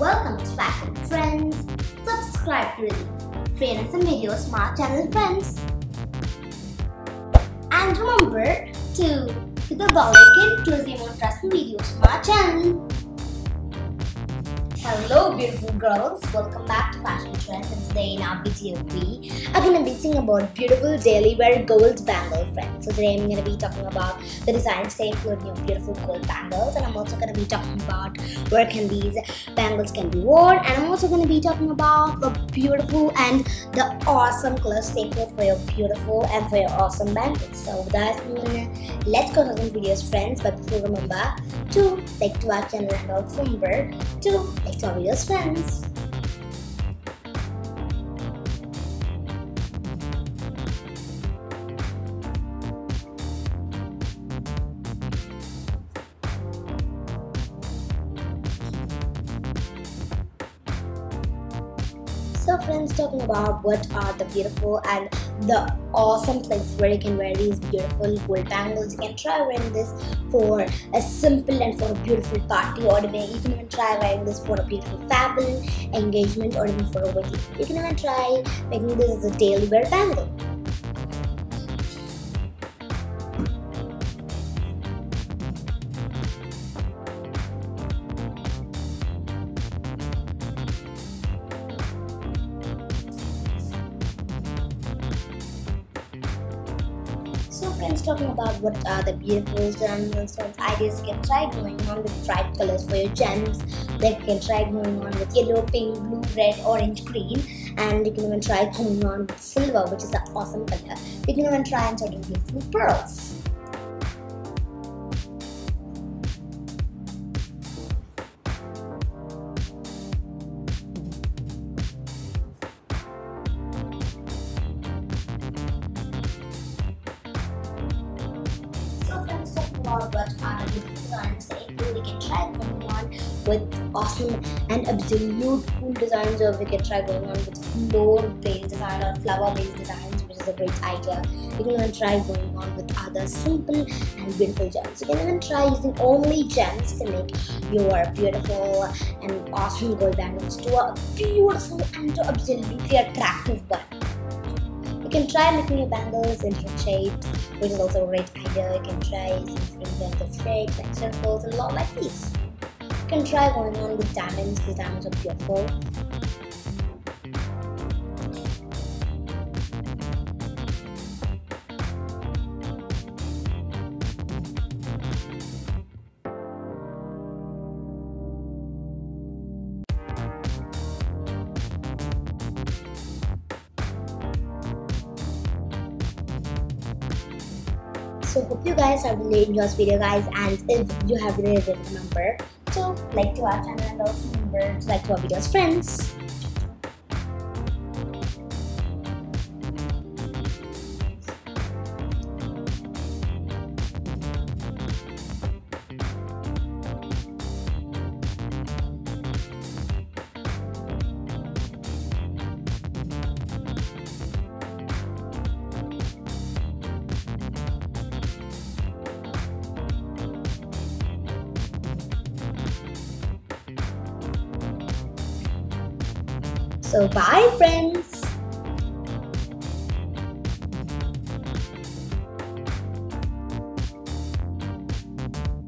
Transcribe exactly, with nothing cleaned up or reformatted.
Welcome to Fashion Trends. Subscribe to the Famous and Video Smart Channel, friends. And remember to hit the bell icon to receive more trusty videos from our channel. Hello beautiful girls, welcome back to Fashion Trends, and today in our video we are going to be talking about beautiful daily wear gold bangle, friends. So today I'm going to be talking about the designs they include new beautiful gold bangles, and I'm also going to be talking about where can these bangles can be worn, and I'm also going to be talking about the beautiful and the awesome colors they include for your beautiful and for your awesome bangles. So that's mean, let's go to some videos, friends, but please remember to like to our channel and also remember to like to our videos, friends. So friends, talking about what are the beautiful and the awesome places where you can wear these beautiful gold bangles. You can try wearing this for a simple and for a beautiful party, or you can even try wearing this for a beautiful family engagement, or even for a wedding. You can even try making this as a daily wear bangle. So friends, talking about what are the beautiful gems and stones ideas you can try going on with bright colors for your gems. Like you can try going on with yellow, pink, blue, red, orange, green, and you can even try going on with silver, which is an awesome color. You can even try inserting beautiful pearls. What are the beautiful designs they include? We can try going on with awesome and absolute cool designs, or we can try going on with floor-based design or flower-based designs, which is a great idea. You can even try going on with other simple and beautiful gems. You can even try using only gems to make your beautiful and awesome gold bangles to a beautiful and to absolutely attractive one. You can try making your bangles in different shapes, which is also a great idea. You can try using different kinds of shapes, like circles and a lot like these. You can try going on with diamonds, because diamonds are beautiful. So hope you guys have really enjoyed this video, guys, and if you have really enjoyed it, remember to like to our channel and also remember to like to our videos, friends. So bye, friends.